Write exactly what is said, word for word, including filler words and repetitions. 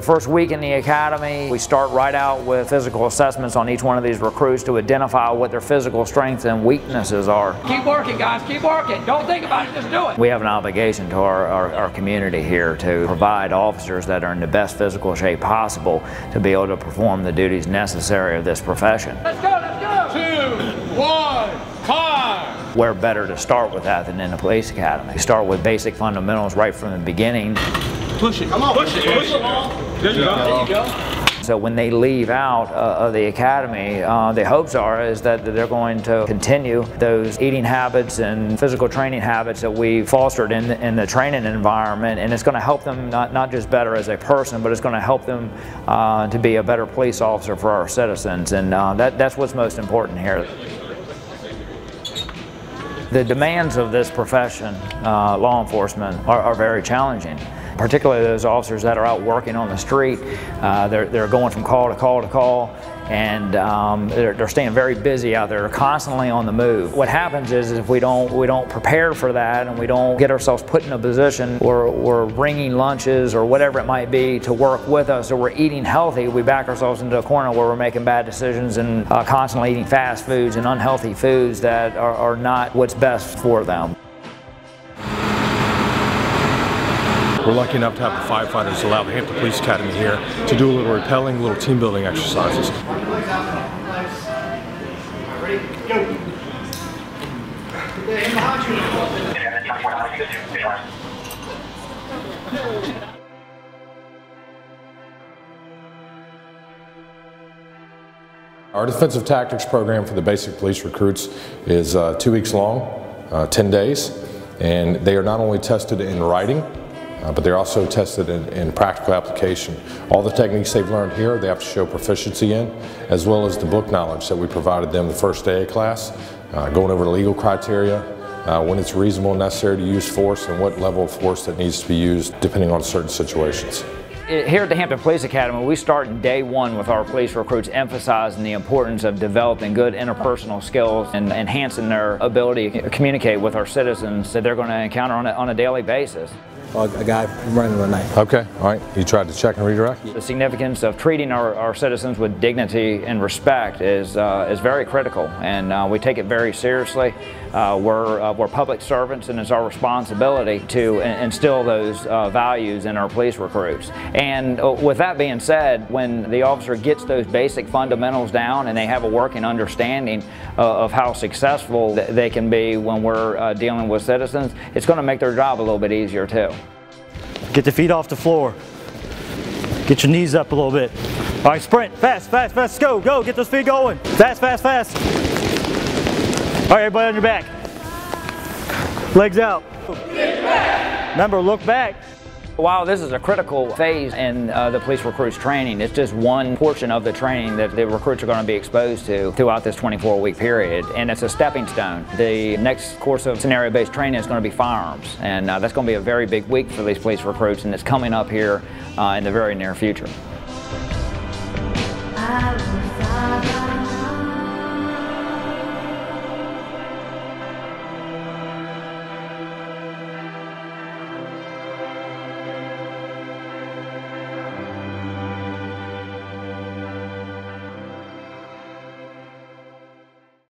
The first week in the academy, we start right out with physical assessments on each one of these recruits to identify what their physical strengths and weaknesses are. Keep working, guys, keep working. Don't think about it, just do it. We have an obligation to our, our, our community here to provide officers that are in the best physical shape possible to be able to perform the duties necessary of this profession. Let's go, let's go! Two, one, time! Where better to start with that than in the police academy? You start with basic fundamentals right from the beginning. Push it, come on, push it, push it. There you go. There you go. So when they leave out uh, of the academy, uh, the hopes are is that they're going to continue those eating habits and physical training habits that we fostered in the, in the training environment, and it's going to help them not, not just better as a person, but it's going to help them uh, to be a better police officer for our citizens, and uh, that, that's what's most important here. The demands of this profession, uh, law enforcement, are, are very challenging, particularly those officers that are out working on the street. Uh, they're, they're going from call to call to call, and um, they're, they're staying very busy out there. They're constantly on the move. What happens is, is if we don't, we don't prepare for that and we don't get ourselves put in a position where we're bringing lunches or whatever it might be to work with us, or we're eating healthy, we back ourselves into a corner where we're making bad decisions and uh, constantly eating fast foods and unhealthy foods that are, are not what's best for them. We're lucky enough to have the firefighters allow the Hampton Police Academy here to do a little rappelling, little team building exercises. Our defensive tactics program for the basic police recruits is uh, two weeks long, uh, ten days, and they are not only tested in writing, Uh, but they're also tested in, in practical application. All the techniques they've learned here, they have to show proficiency in, as well as the book knowledge that we provided them the first day of class, uh, going over the legal criteria, uh, when it's reasonable and necessary to use force, and what level of force that needs to be used depending on certain situations. Here at the Hampton Police Academy, we start in day one with our police recruits emphasizing the importance of developing good interpersonal skills and enhancing their ability to communicate with our citizens that they're going to encounter on a, on a daily basis. Well, a guy running the night. Okay, all right. You tried to check and redirect? The significance of treating our, our citizens with dignity and respect is, uh, is very critical, and uh, we take it very seriously. Uh, we're, uh, we're public servants, and it's our responsibility to instill those uh, values in our police recruits. And with that being said, when the officer gets those basic fundamentals down and they have a working understanding uh, of how successful th they can be when we're uh, dealing with citizens, it's going to make their job a little bit easier too. Get your feet off the floor. Get your knees up a little bit. All right, sprint. Fast, fast, fast. Go, go. Get those feet going. Fast, fast, fast. All right, everybody on your back. Legs out. Remember, look back. While this is a critical phase in uh, the police recruits training, it's just one portion of the training that the recruits are going to be exposed to throughout this twenty-four week period, and it's a stepping stone. The next course of scenario-based training is going to be firearms, and uh, that's going to be a very big week for these police recruits, and it's coming up here uh, in the very near future. Um.